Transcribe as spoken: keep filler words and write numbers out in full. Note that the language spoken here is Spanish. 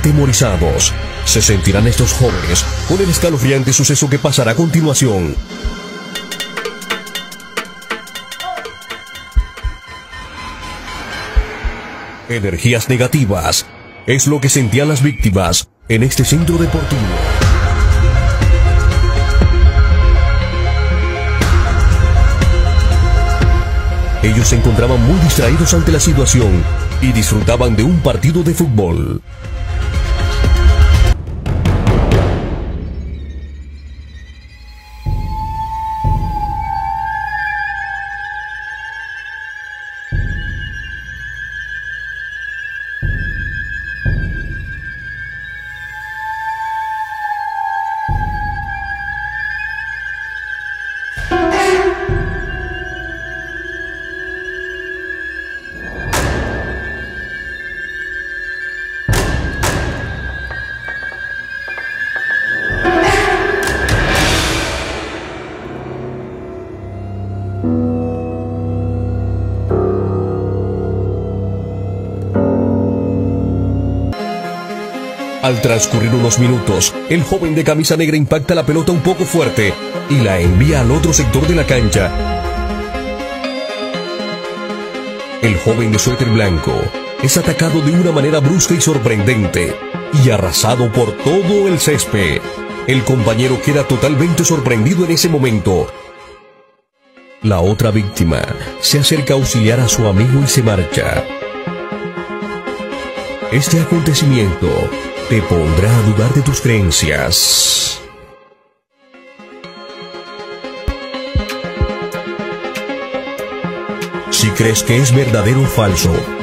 atemorizados se sentirán estos jóvenes con el escalofriante suceso que pasará a continuación. Energías negativas es lo que sentían las víctimas en este centro deportivo. Ellos se encontraban muy distraídos ante la situación y disfrutaban de un partido de fútbol. Al transcurrir unos minutos, el joven de camisa negra impacta la pelota un poco fuerte y la envía al otro sector de la cancha. El joven de suéter blanco es atacado de una manera brusca y sorprendente y arrasado por todo el césped. El compañero queda totalmente sorprendido en ese momento. La otra víctima se acerca a auxiliar a su amigo y se marcha. Este acontecimiento te pondrá a dudar de tus creencias. Si crees que es verdadero o falso,